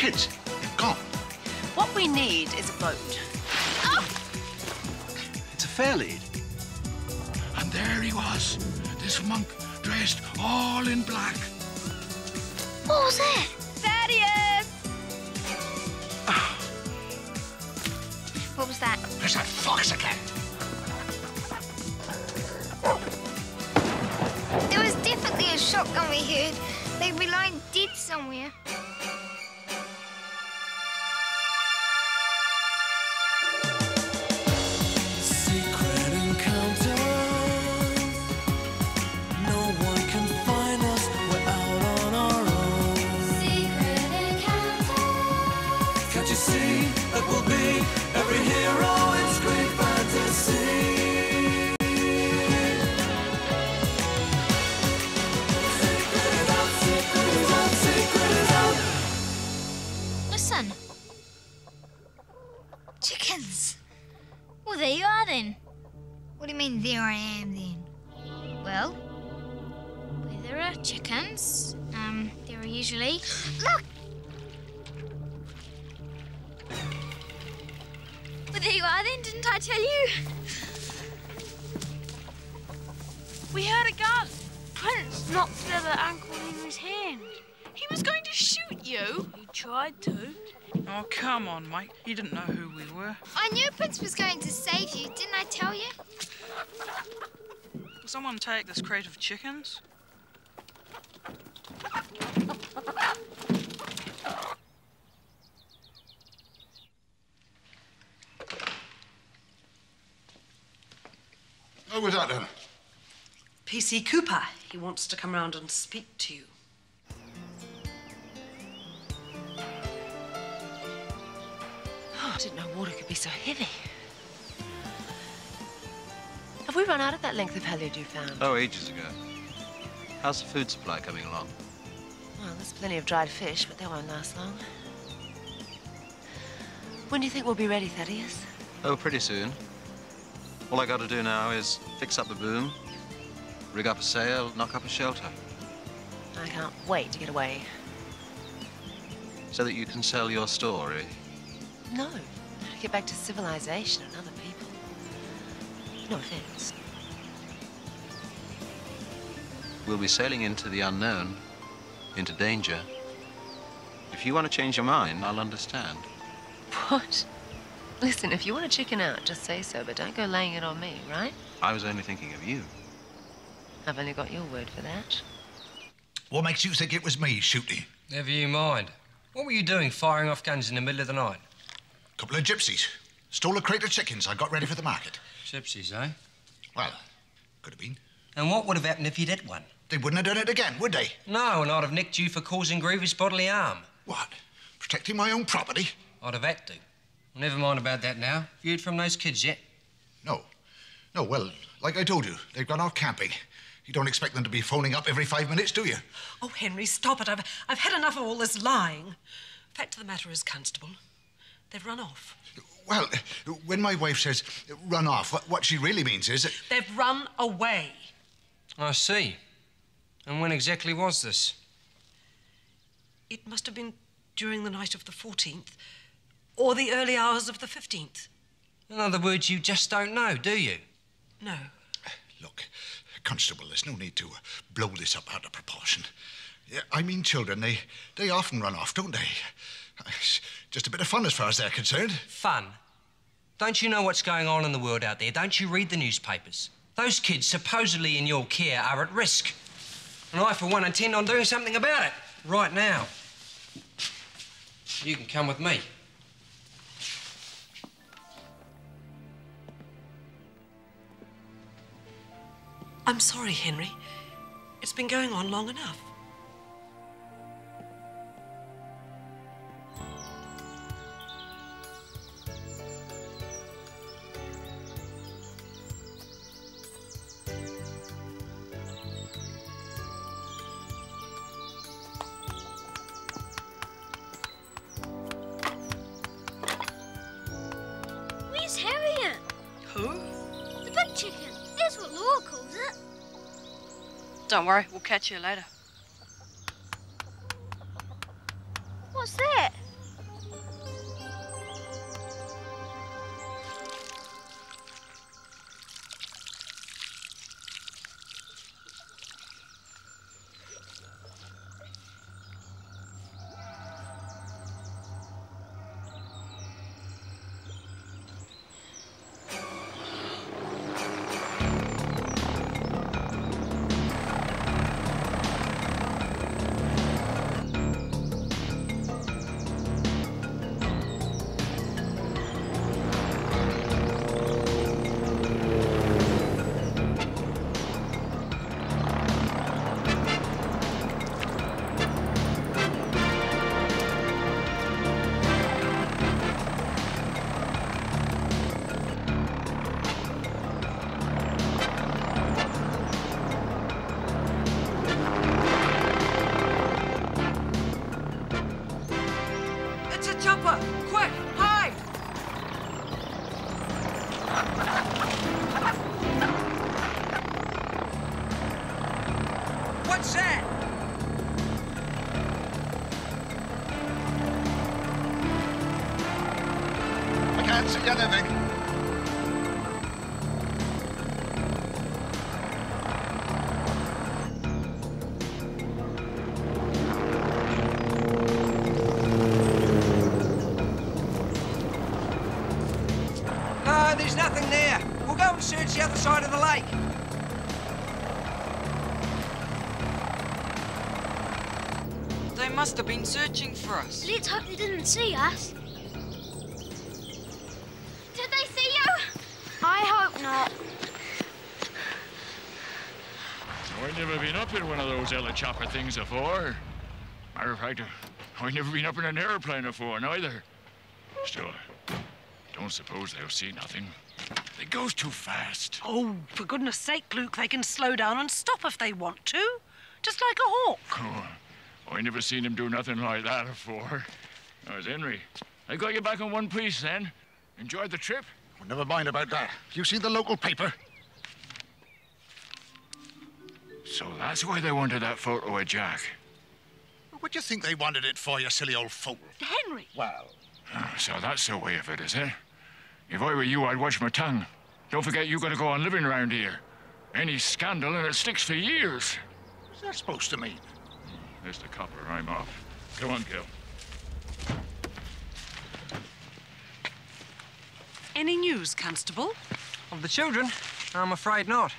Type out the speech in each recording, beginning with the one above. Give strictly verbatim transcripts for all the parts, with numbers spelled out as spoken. kids. They're gone. What we need is a boat. Oh! It's a fair lead. And there he was, this monk dressed all in black. What was that? Thaddeus! Oh. What was that? There's that fox again. There was definitely a shotgun we heard. They were lying dead somewhere. Come on, Mike. You didn't know who we were. I knew Prince was going to save you. Didn't I tell you? Will someone take this crate of chickens? Who was that then? P. C. Cooper. He wants to come round and speak to you. I didn't know water could be so heavy. Have we run out of that length of halyard you found? Oh, ages ago. How's the food supply coming along? Well, there's plenty of dried fish, but they won't last long. When do you think we'll be ready, Thaddeus? Oh, pretty soon. All I got to do now is fix up the boom, rig up a sail, knock up a shelter. I can't wait to get away. So that you can sell your story? No, to get back to civilization and other people. No offense. We'll be sailing into the unknown, into danger. If you want to change your mind, I'll understand. What? Listen, if you want to chicken out, just say so, but don't go laying it on me, right? I was only thinking of you. I've only got your word for that. What makes you think it was me shooting? Never you mind. What were you doing firing off guns in the middle of the night? Couple of gypsies. Stole a crate of chickens I got ready for the market. Gypsies, eh? Well, could have been. And what would have happened if you did one? They wouldn't have done it again, would they? No, and I'd have nicked you for causing grievous bodily harm. What? Protecting my own property? I'd have had to. Well, never mind about that now. Have you heard from those kids yet? No. No, well, like I told you, they've gone off camping. You don't expect them to be phoning up every five minutes, do you? Oh, Henry, stop it. I've, I've had enough of all this lying. Fact of the matter is, Constable, they've run off. Well, when my wife says run off, what she really means is that... They've run away. I see. And when exactly was this? It must have been during the night of the fourteenth or the early hours of the fifteenth. In other words, you just don't know, do you? No. Look, Constable, there's no need to blow this up out of proportion. Yeah, I mean children, they, they often run off, don't they? It's just a bit of fun as far as they're concerned. Fun? Don't you know what's going on in the world out there? Don't you read the newspapers? Those kids supposedly in your care are at risk. And I, for one, intend on doing something about it right now. You can come with me. I'm sorry, Henry. It's been going on long enough. Don't worry, we'll catch you later. What's that? chopper! Quick, hide! What's that? I can't see anything. Must have been searching for us. Let's hope they didn't see us. Did they see you? I hope not. I've never been up in one of those helicopter things before. Matter of fact, I've never been up in an airplane before, neither. Still, I don't suppose they'll see nothing. It goes too fast. Oh, for goodness sake, Luke, they can slow down and stop if they want to. Just like a hawk. Cool. I never seen him do nothing like that before. That was Henry. I got you back in one piece then. Enjoyed the trip? Well, never mind about that. Have you seen the local paper? So that's why they wanted that photo of Jack. What do you think they wanted it for, you silly old fool? Henry! Well... Oh, so that's the way of it, is it? If I were you, I'd watch my tongue. Don't forget, you got to go on living around here. Any scandal and it sticks for years. What's that supposed to mean? Mister Copper, I'm off. Go on, Gil. Any news, Constable? Of the children? I'm afraid not.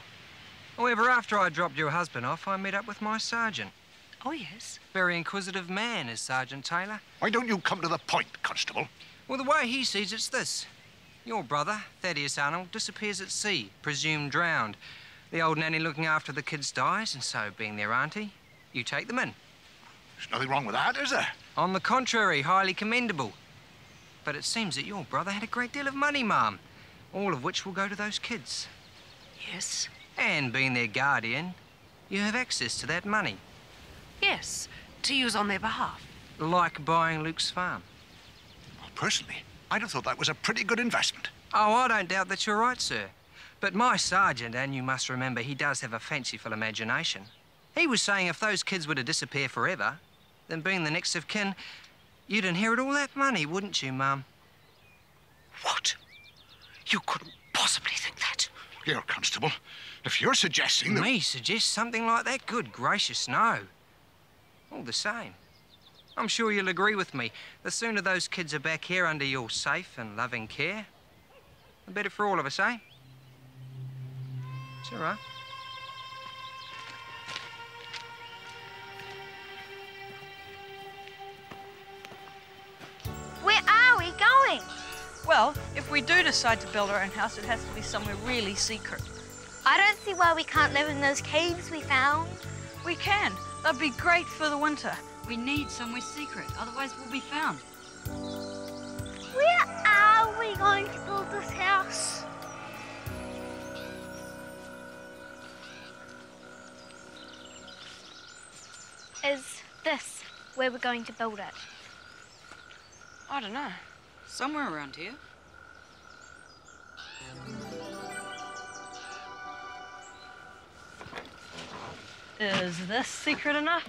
However, after I dropped your husband off, I met up with my sergeant. Oh, yes? Very inquisitive man is Sergeant Taylor. Why don't you come to the point, Constable? Well, the way he sees it's this. Your brother, Thaddeus Arnold, disappears at sea, presumed drowned. The old nanny looking after the kids dies, and so, being their auntie, you take them in. There's nothing wrong with that, is there? On the contrary, highly commendable. But it seems that your brother had a great deal of money, Ma'am, all of which will go to those kids. Yes. And being their guardian, you have access to that money. Yes, to use on their behalf. Like buying Luke's farm. Well, personally, I'd have thought that was a pretty good investment. Oh, I don't doubt that you're right, sir. But my sergeant, and you must remember, he does have a fanciful imagination. He was saying if those kids were to disappear forever, then being the next of kin, you'd inherit all that money, wouldn't you, Mum? What? You couldn't possibly think that. Here, Constable, if you're suggesting that... Me suggest something like that? Good gracious, no. All the same, I'm sure you'll agree with me. The sooner those kids are back here under your safe and loving care, the better for all of us, eh? It's all right. Where are we going? Well, if we do decide to build our own house, it has to be somewhere really secret. I don't see why we can't live in those caves we found. We can. That'd be great for the winter. We need somewhere secret, otherwise we'll be found. Where are we going to build this house? Is this where we're going to build it? I don't know. Somewhere around here. Is this secret enough?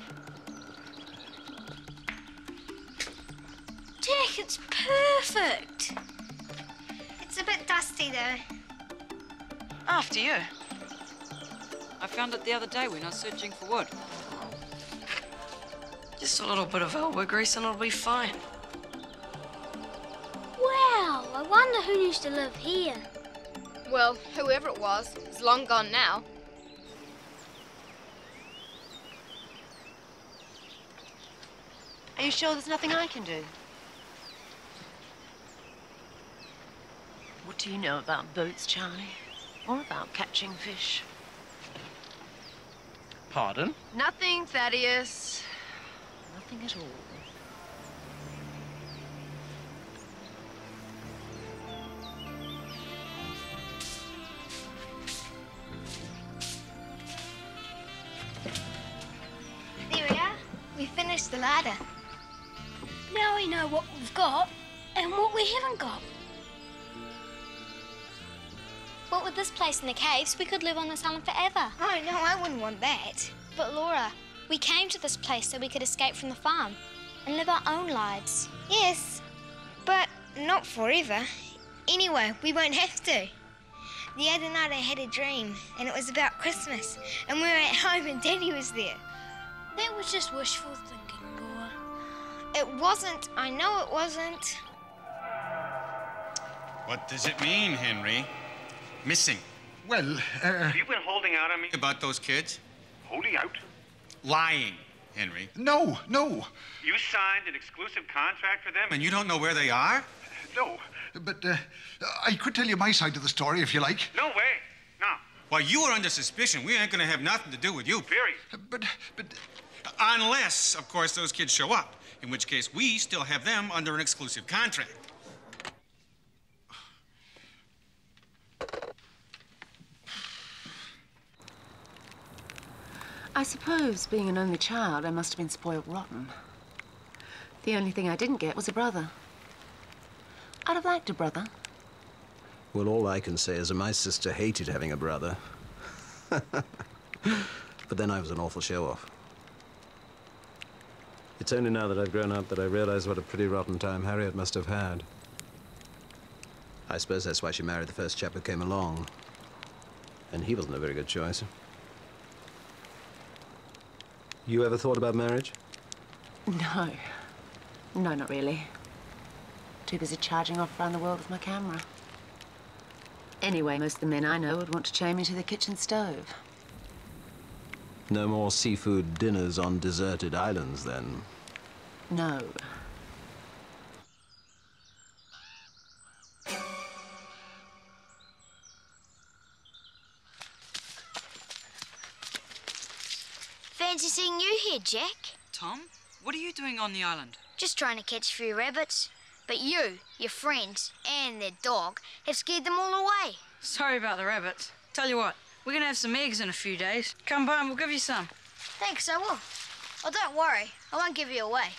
Jack, it's perfect. It's a bit dusty, though. After you. I found it the other day when I was searching for wood. Just a little bit of elbow grease and it'll be fine. Wow, I wonder who used to live here. Well, whoever it was, is long gone now. Are you sure there's nothing I can do? What do you know about boats, Charlie? Or about catching fish? Pardon? Nothing, Thaddeus. Nothing at all. The ladder. Now we know what we've got and what we haven't got. What with this place in the caves, we could live on this island forever. Oh, no, I wouldn't want that. But, Laura, we came to this place so we could escape from the farm and live our own lives. Yes, but not forever. Anyway, we won't have to. The other night I had a dream, and it was about Christmas, and we were at home and Daddy was there. That was just wishful thinking, Laura. It wasn't. I know it wasn't. What does it mean, Henry? Missing. Well, uh... have you been holding out on me about those kids? Holding out? Lying, Henry. No, no. You signed an exclusive contract for them, and you don't know where they are? No. But uh, I could tell you my side of the story, if you like. No way. No. While you are under suspicion, we ain't going to have nothing to do with you. Period. But, but... Unless, of course, those kids show up, in which case we still have them under an exclusive contract. I suppose, being an only child, I must have been spoiled rotten. The only thing I didn't get was a brother. I'd have liked a brother. Well, all I can say is that my sister hated having a brother. But then I was an awful show-off. It's only now that I've grown up that I realize what a pretty rotten time Harriet must have had. I suppose that's why she married the first chap who came along. And he wasn't a very good choice. You ever thought about marriage? No. No, not really. Too busy charging off around the world with my camera. Anyway, most of the men I know would want to chain me to the kitchen stove. No more seafood dinners on deserted islands, then? No. Fancy seeing you here, Jack. Tom, what are you doing on the island? Just trying to catch a few rabbits. But you, your friends, and their dog have scared them all away. Sorry about the rabbits. Tell you what, we're going to have some eggs in a few days. Come by and we'll give you some. Thanks, I will. Oh, don't worry. I won't give you away.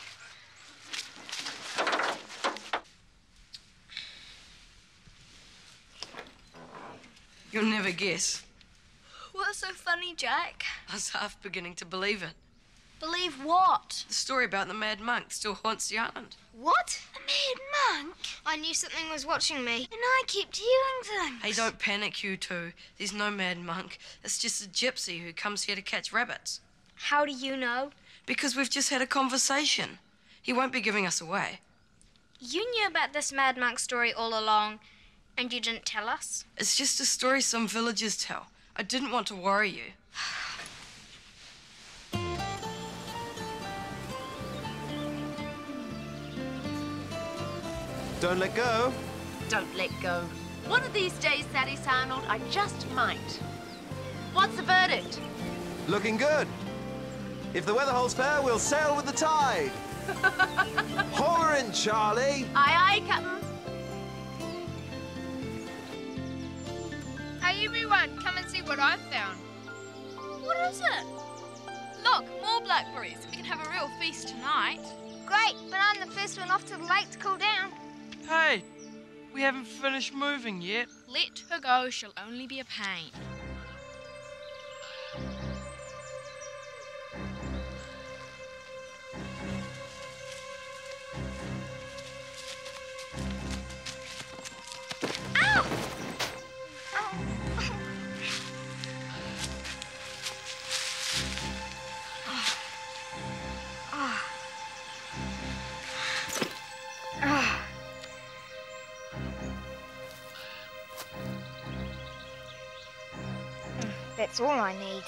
You'll never guess. What's so funny, Jack? I was half beginning to believe it. Believe what? The story about the mad monk still haunts the island. What? A mad monk? I knew something was watching me. And I kept hearing things. Hey, don't panic, you two. There's no mad monk. It's just a gypsy who comes here to catch rabbits. How do you know? Because we've just had a conversation. He won't be giving us away. You knew about this mad monk story all along, and you didn't tell us? It's just a story some villagers tell. I didn't want to worry you. Don't let go. Don't let go. One of these days, Thaddeus Arnold, I just might. What's the verdict? Looking good. If the weather holds fair, we'll sail with the tide. Haul in, Charlie. Aye, aye, Captain. Hey, everyone, come and see what I've found. What is it? Look, more blackberries. We can have a real feast tonight. Great, but I'm the first one off to the lake to cool down. Hey, we haven't finished moving yet. Let her go, she'll only be a pain. Ow! Oh. Oh. Oh. That's all I need.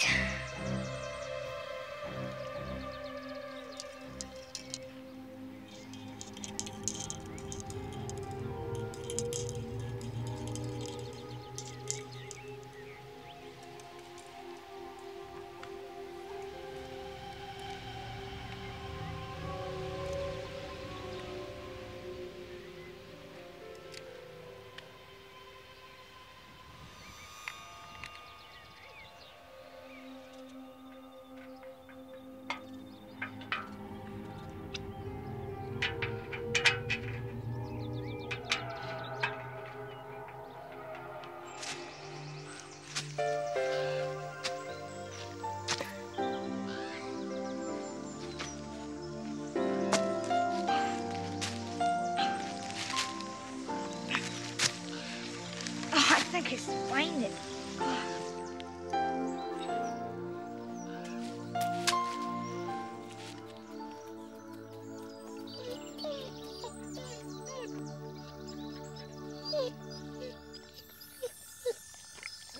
could find it.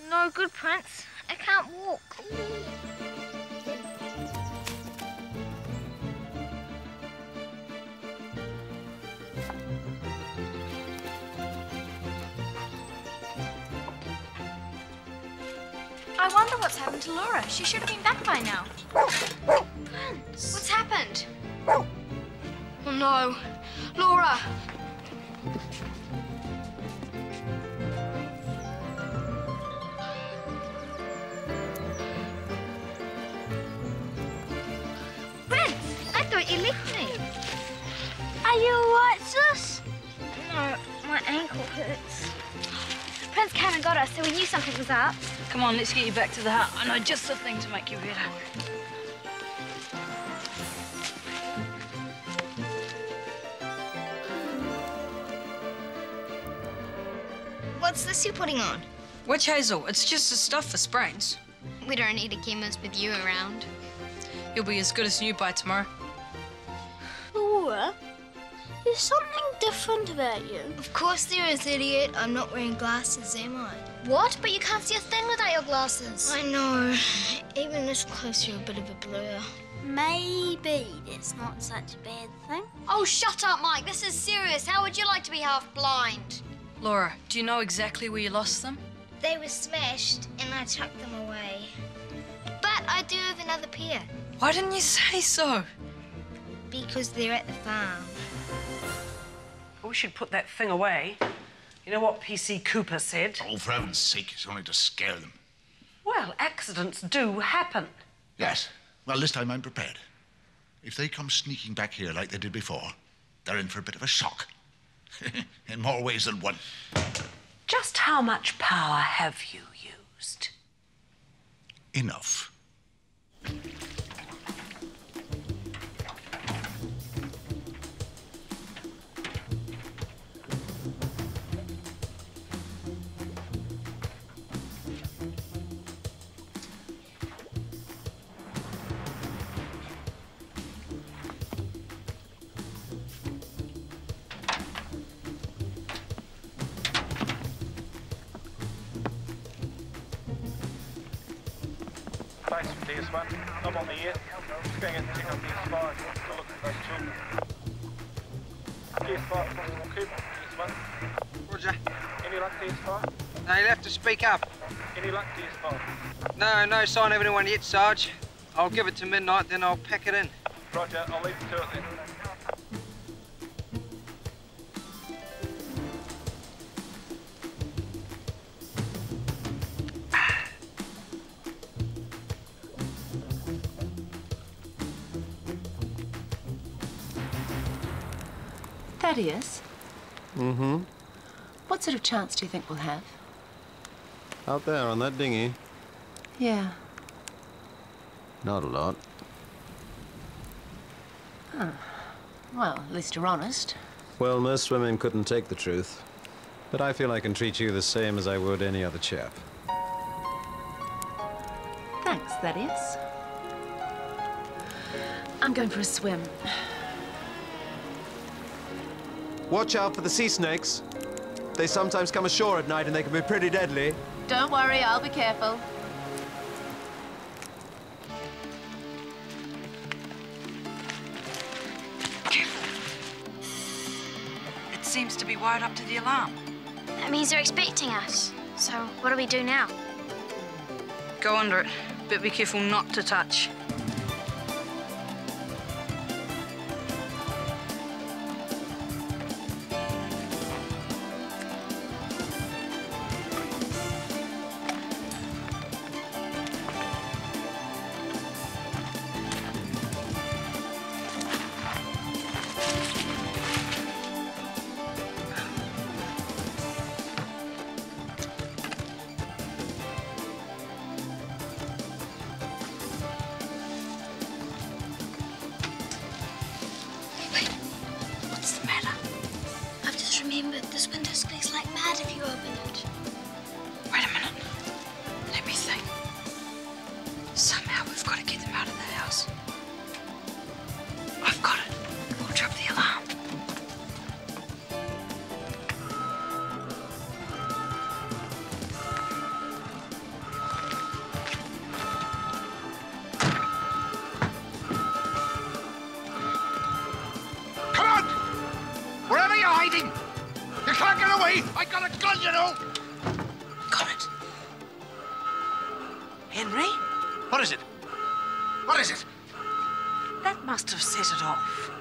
No good, Prince. I can't walk. I wonder what's happened to Laura. She should have been back by now. Prince! What's happened? Oh no! Laura! You left me. Are you alright, sis? No, my ankle hurts. Prince Cameron got us, so we knew something was up. Come on, let's get you back to the hut. I know just the thing to make you better. What's this you're putting on? Witch Hazel. It's just the stuff for sprains. We don't need a chemist with you around. You'll be as good as new by tomorrow. There's something different about you. Of course there is, idiot. I'm not wearing glasses, am I? What? But you can't see a thing without your glasses. I know. Even this close, you're a bit of a blur. Maybe it's not such a bad thing. Oh, shut up, Mike. This is serious. How would you like to be half blind? Laura, do you know exactly where you lost them? They were smashed and I chucked them away. But I do have another pair. Why didn't you say so? Because they're at the farm. Well, we should put that thing away. You know what P. C. Cooper said? Oh, for heaven's sake, it's only to scare them. Well, accidents do happen. Yes. Well, this time I'm prepared. If they come sneaking back here like they did before, they're in for a bit of a shock. In more ways than one. Just how much power have you used? Enough. Up on the air, going and check out the spies to look at those children. Yes, five, Constable Cooper, yes, one. Roger. Any luck to S five? No, you'll have to speak up. Any luck to S five? No, no sign of anyone yet, Sarge. I'll give it to midnight, then I'll pack it in. Roger, I'll leave it to it then. Thaddeus? Mm-hmm. What sort of chance do you think we'll have? Out there on that dinghy? Yeah. Not a lot. Hmm. Well, at least you're honest. Well, most women couldn't take the truth. But I feel I can treat you the same as I would any other chap. Thanks, Thaddeus. I'm going for a swim. Watch out for the sea snakes. They sometimes come ashore at night and they can be pretty deadly. Don't worry, I'll be careful. It seems to be wired up to the alarm. That means they're expecting us. So what do we do now? Go under it, but be careful not to touch. Remember, this window squeaks like mad if you open it. hiding! You can't get away! I got a gun, you know! Got it. Henry? What is it? What is it? That must have set it off.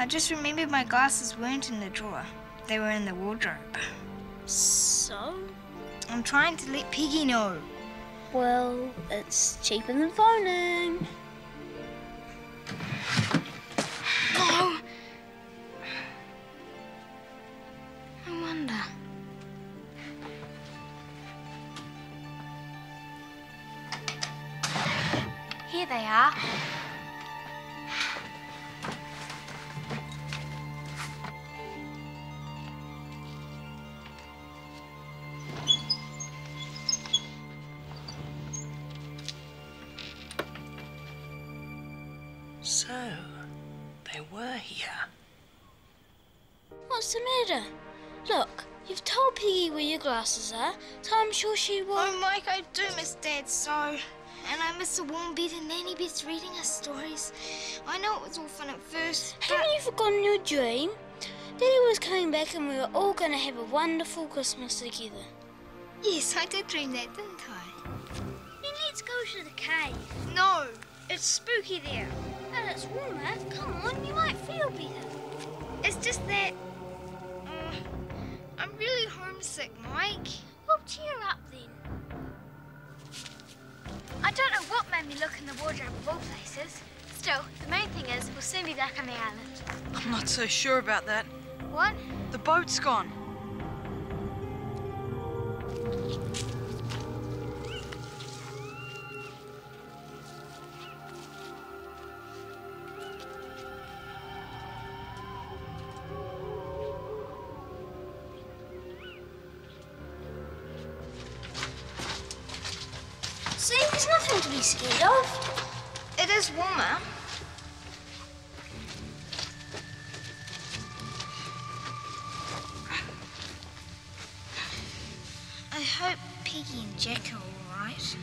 I just remembered my glasses weren't in the drawer. They were in the wardrobe. So? I'm trying to let Peggy know. Well, it's cheaper than phoning. No! I wonder. Here they are. Glasses are, so I'm sure she will. Oh, Mike, I do miss Dad so, and I miss the warm bed and Nanny Beth reading us stories. I know it was all fun at first. But... Haven't you forgotten your dream? Daddy was coming back, and we were all going to have a wonderful Christmas together. Yes, I did dream that, didn't I? Then let's go to the cave. No, it's spooky there, and it's warmer. Come on, you might feel better. It's just that. I'm really homesick, Mike. Well, cheer up then. I don't know what made me look in the wardrobe of all places. Still, the main thing is we'll soon be back on the island. I'm not so sure about that. What? The boat's gone. I hope Peggy and Jack are all right.